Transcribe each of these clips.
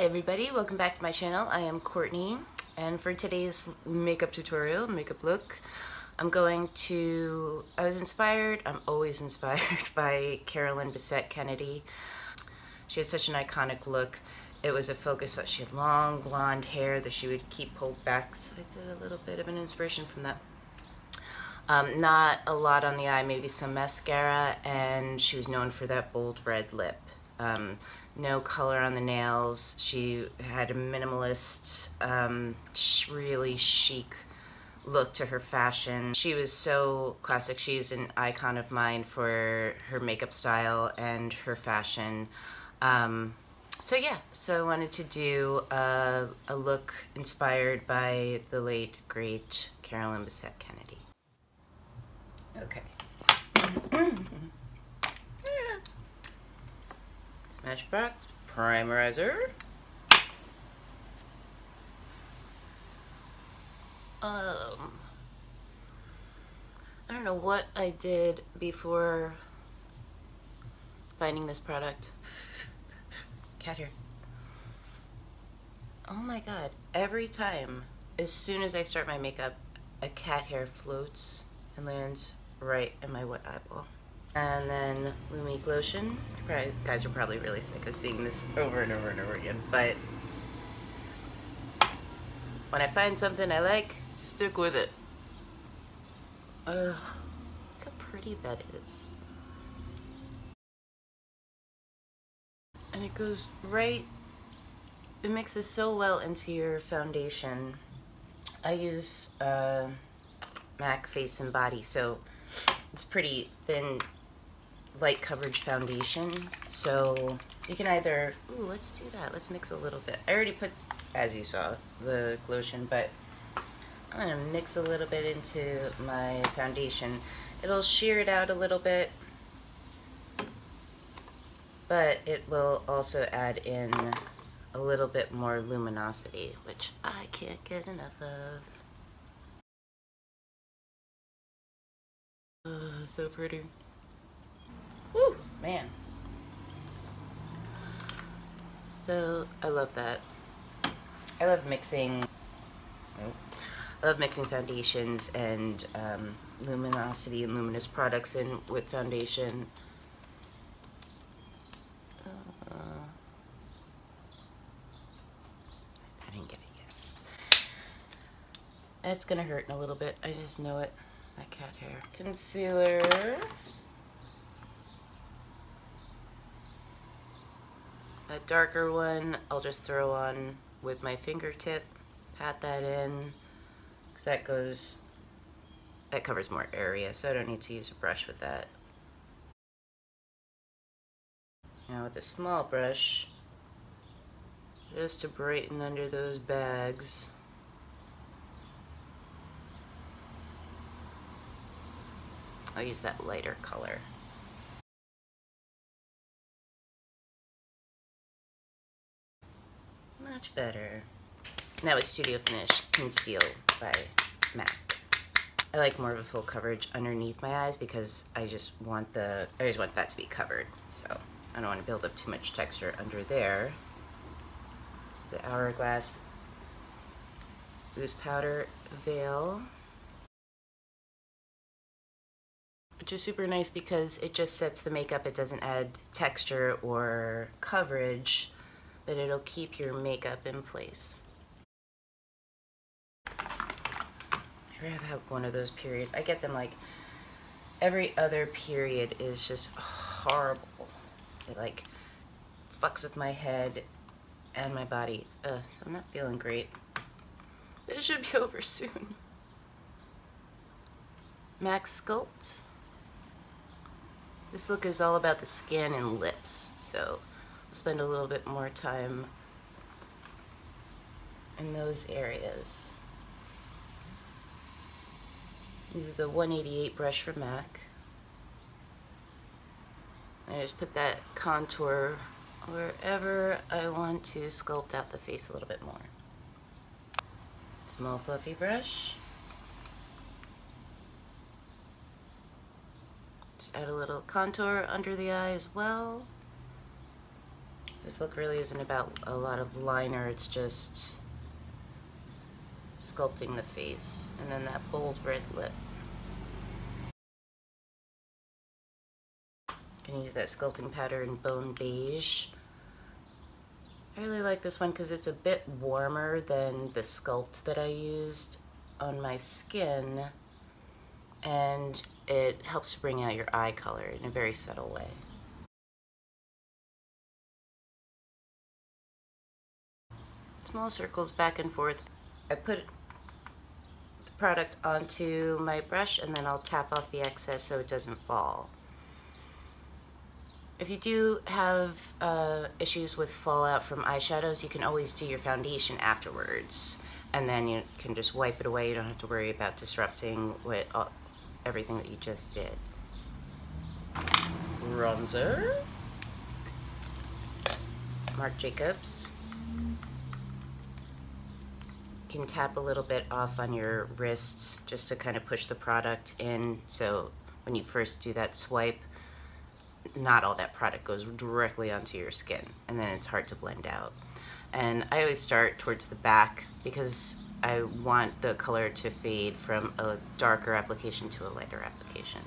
Hey everybody, welcome back to my channel. I am Courtney, and for today's makeup tutorial, makeup look, I'm always inspired by Carolyn Bessette-Kennedy. She had such an iconic look. It was a focus that she had long blonde hair that she would keep pulled back, so I did a little bit of an inspiration from that. Not a lot on the eye, maybe some mascara, and she was known for that bold red lip. No color on the nails. She had a minimalist, really chic look to her fashion. She was so classic. She's an icon of mine for her makeup style and her fashion. So I wanted to do a look inspired by the late, great Carolyn Bessette-Kennedy. Okay. Smashbox Primerizer. I don't know what I did before finding this product. Cat hair. Oh my god, every time, as soon as I start my makeup, a cat hair floats and lands right in my wet eyeball. And then Lumi Glotion. You guys are probably really sick of seeing this over and over and over again, but when I find something I like, I stick with it. Look how pretty that is. And it goes right, it mixes so well into your foundation. I use Mac Face and Body, so it's pretty thin, light coverage foundation, so you can either, ooh, let's do that, let's mix a little bit. I already put, as you saw, the lotion, but I'm gonna mix a little bit into my foundation. It'll sheer it out a little bit, but it will also add in a little bit more luminosity, which I can't get enough of. So pretty. Woo, man. So I love that. I love mixing. I love mixing foundations and luminosity and luminous products in with foundation. I didn't get it yet. It's gonna hurt in a little bit. I just know it. My cat hair concealer. That darker one, I'll just throw on with my fingertip, pat that in, because that covers more area, so I don't need to use a brush with that. Now with a small brush, just to brighten under those bags. I'll use that lighter color. Much better. And that was Studio Finish Conceal by MAC. I like more of a full coverage underneath my eyes because I just want that to be covered. So I don't want to build up too much texture under there. So the Hourglass Loose Powder Veil. Which is super nice because it just sets the makeup. It doesn't add texture or coverage, but it'll keep your makeup in place. I have one of those periods. I get them like every other period is just horrible. It like fucks with my head and my body. So I'm not feeling great. But it should be over soon. Max Sculpt. This look is all about the skin and lips, so I'll spend a little bit more time in those areas. This is the 188 brush from MAC. I just put that contour wherever I want to sculpt out the face a little bit more. Small fluffy brush. Add a little contour under the eye as well. This look really isn't about a lot of liner, it's just sculpting the face. And then that bold red lip. I'm gonna use that sculpting powder in Bone Beige. I really like this one because it's a bit warmer than the sculpt that I used on my skin, and it helps to bring out your eye color in a very subtle way. Small circles back and forth. I put the product onto my brush and then I'll tap off the excess so it doesn't fall. If you do have issues with fallout from eyeshadows, you can always do your foundation afterwards, and then you can just wipe it away. You don't have to worry about disrupting with everything that you just did. Bronzer. Marc Jacobs. You can tap a little bit off on your wrists just to kind of push the product in, so when you first do that swipe, not all that product goes directly onto your skin, and then it's hard to blend out. And I always start towards the back because I want the color to fade from a darker application to a lighter application.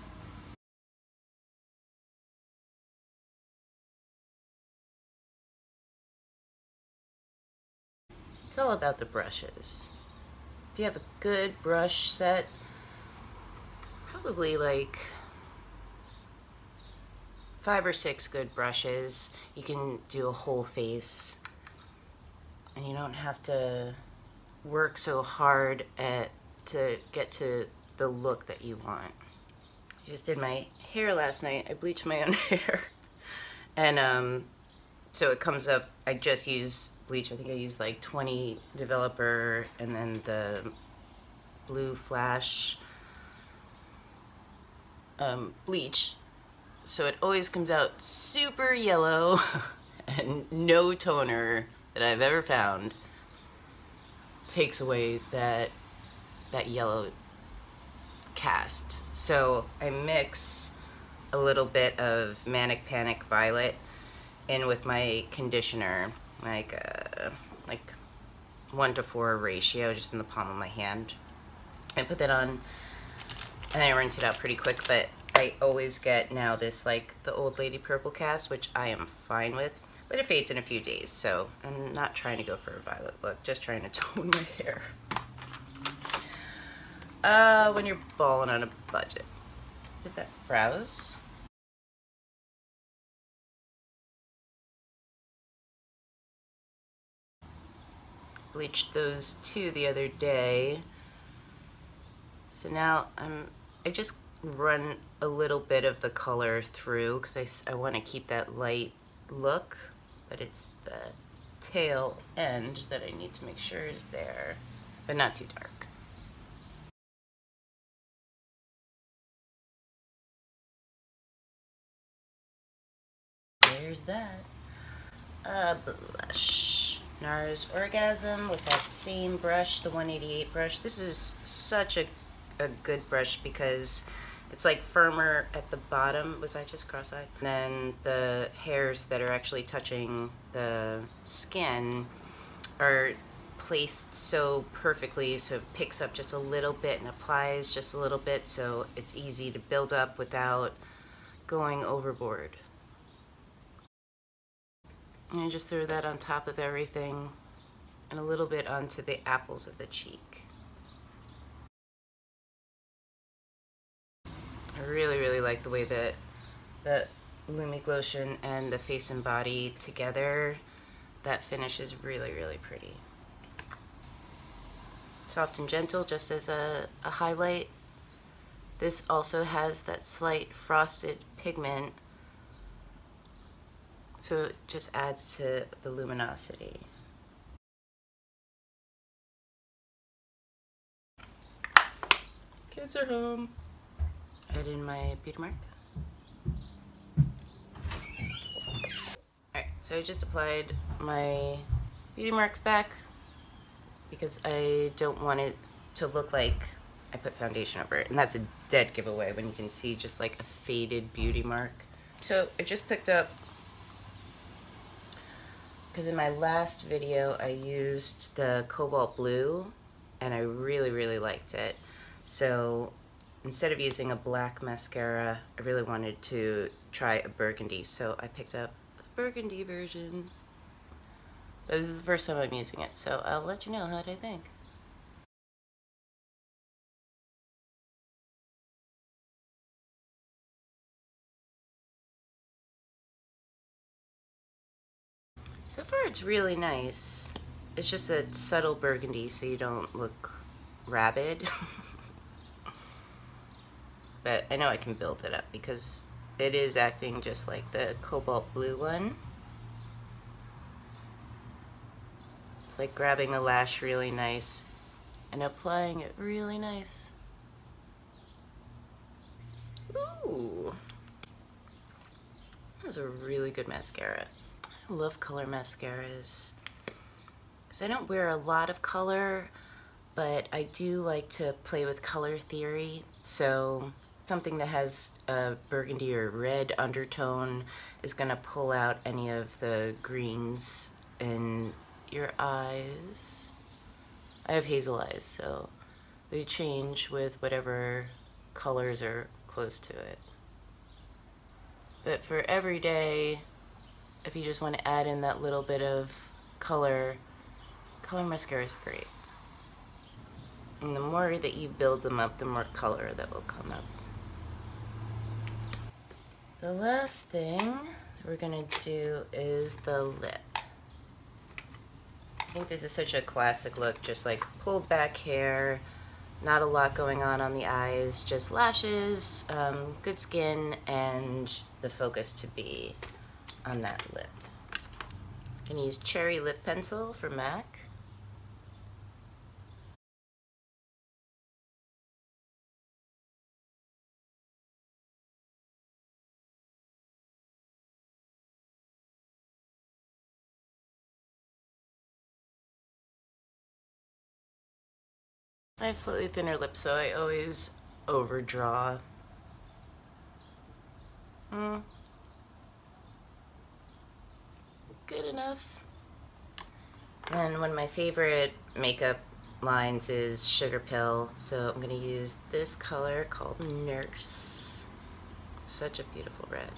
It's all about the brushes. If you have a good brush set, probably like 5 or 6 good brushes, you can do a whole face, and you don't have to work so hard to get to the look that you want. I just did my hair last night. I bleached my own hair, and so it comes up. I just use bleach. I think I used like 20 developer and then the blue flash bleach. So it always comes out super yellow and no toner that I've ever found takes away that yellow cast. So I mix a little bit of Manic Panic Violet in with my conditioner, like 1:4 ratio, just in the palm of my hand. I put that on and I rinse it out pretty quick, but I always get now this, like, the old lady purple cast, which I am fine with, but it fades in a few days, so I'm not trying to go for a violet look, just trying to tone my hair. When you're balling on a budget. Did that brows. Bleached those two the other day. So now I just run a little bit of the color through because I want to keep that light look, but it's the tail end that I need to make sure is there, but not too dark. There's that. Blush. NARS Orgasm with that same brush, the 188 brush. This is such a good brush because it's like firmer at the bottom. Was I just cross-eyed? And then the hairs that are actually touching the skin are placed so perfectly, so it picks up just a little bit and applies just a little bit, so it's easy to build up without going overboard. And I just threw that on top of everything and a little bit onto the apples of the cheek. I really, really like the way that the Lumi Glotion and the Face and Body together, that finish is really, really pretty. Soft and gentle, just as a highlight. This also has that slight frosted pigment, so it just adds to the luminosity. Kids are home. Add in my beauty mark. Alright, so I just applied my beauty marks back because I don't want it to look like I put foundation over it. And that's a dead giveaway when you can see just like a faded beauty mark. So I just picked up because in my last video I used the cobalt blue and I really liked it. So instead of using a black mascara, I really wanted to try a burgundy, so I picked up the burgundy version. But this is the first time I'm using it, so I'll let you know how I think. So far it's really nice. It's just a subtle burgundy so you don't look rabid. But I know I can build it up because it is acting just like the cobalt blue one. It's like grabbing a lash really nice and applying it really nice. Ooh, that was a really good mascara. I love color mascaras because I don't wear a lot of color, but I do like to play with color theory. So something that has a burgundy or red undertone is going to pull out any of the greens in your eyes. I have hazel eyes, so they change with whatever colors are close to it. But for every day, if you just want to add in that little bit of color, color mascara is great. And the more that you build them up, the more color that will come up. The last thing we're gonna do is the lip. I think this is such a classic look, just like pulled back hair, not a lot going on the eyes, just lashes, good skin, and the focus to be on that lip. I'm gonna use Cherry Lip Pencil from MAC. I have slightly thinner lips, so I always overdraw. Good enough. And one of my favorite makeup lines is Sugar Pill, so I'm gonna use this color called Nurse. Such a beautiful red.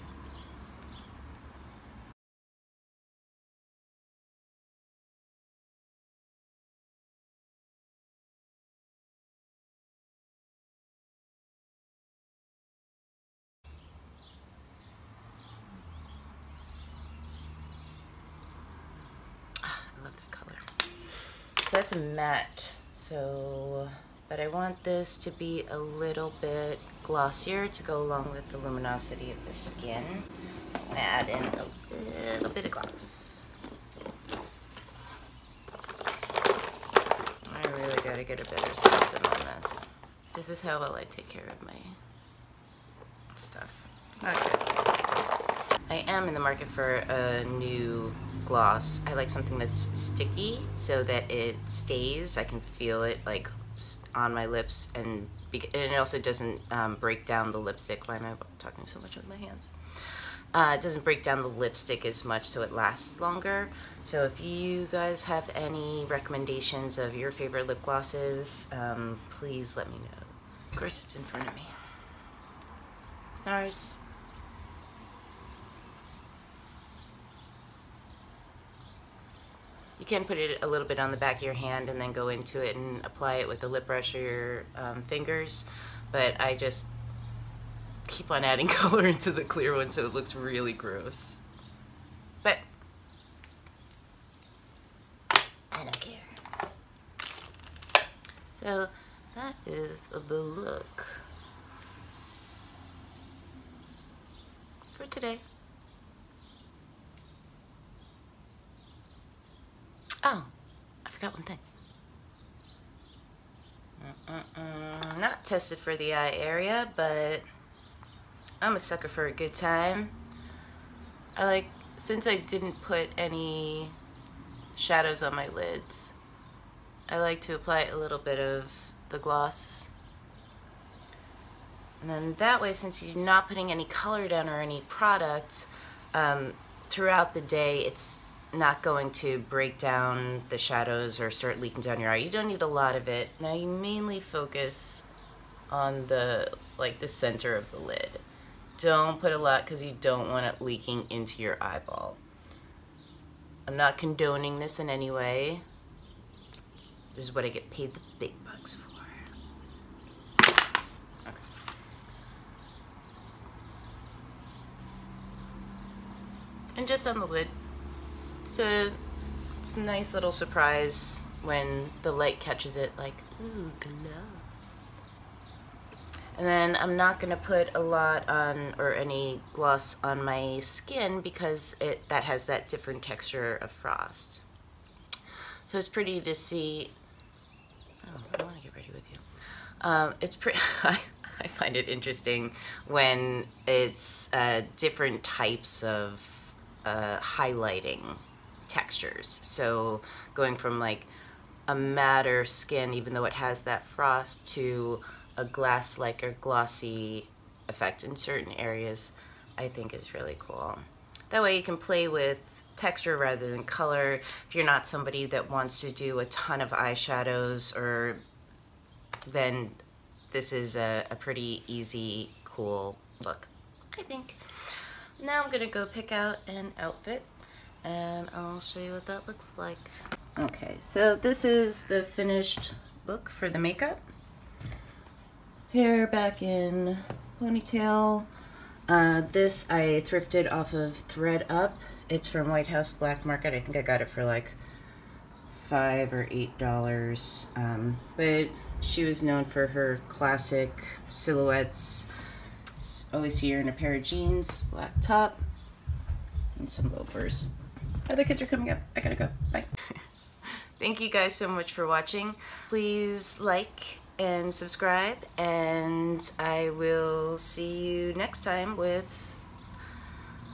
That's a matte, so, but I want this to be a little bit glossier to go along with the luminosity of the skin. I'm gonna add in a little bit of gloss. I really gotta get a better system on this. This is how well I take care of my stuff. It's not good. I am in the market for a new gloss. I like something that's sticky so that it stays. I can feel it like on my lips, and it also doesn't break down the lipstick. Why am I talking so much with my hands? It doesn't break down the lipstick as much, so it lasts longer. So if you guys have any recommendations of your favorite lip glosses, please let me know. Of course, it's in front of me. NARS. You can put it a little bit on the back of your hand and then go into it and apply it with the lip brush or your fingers, but I just keep on adding color into the clear one so it looks really gross. But I don't care. So that is the look for today. Oh, I forgot one thing. Not tested for the eye area, but I'm a sucker for a good time. I like, since I didn't put any shadows on my lids, I like to apply a little bit of the gloss. And then that way, since you're not putting any color down or any product, throughout the day, it's not going to break down the shadows or start leaking down your eye. You don't need a lot of it. Now you mainly focus on the, like, the center of the lid. Don't put a lot because you don't want it leaking into your eyeball. I'm not condoning this in any way. This is what I get paid the big bucks for. And just on the lid, so it's a nice little surprise when the light catches it, like, ooh, gloss. And then I'm not gonna put a lot on, or any gloss on my skin, because that has that different texture of frost. So it's pretty to see, oh, I wanna get ready with you. It's pretty, I find it interesting when it's different types of highlighting textures. So going from like a matter skin, even though it has that frost, to a glass-like or glossy effect in certain areas, I think is really cool. That way you can play with texture rather than color. If you're not somebody that wants to do a ton of eyeshadows, or then this is a pretty easy, cool look, I think. Now I'm gonna go pick out an outfit and I'll show you what that looks like. Okay, so this is the finished look for the makeup. Hair back in ponytail. This I thrifted off of Thread Up. It's from White House Black Market. I think I got it for like $5 or $8. But she was known for her classic silhouettes. Always see her in a pair of jeans, black top, and some loafers. Other kids are coming up. I gotta go. Bye. Thank you guys so much for watching. Please like and subscribe, and I will see you next time with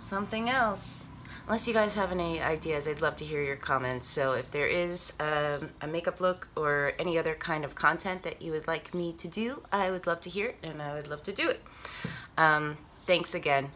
something else. Unless you guys have any ideas, I'd love to hear your comments. So if there is a makeup look or any other kind of content that you would like me to do, I would love to hear it, and I would love to do it. Thanks again.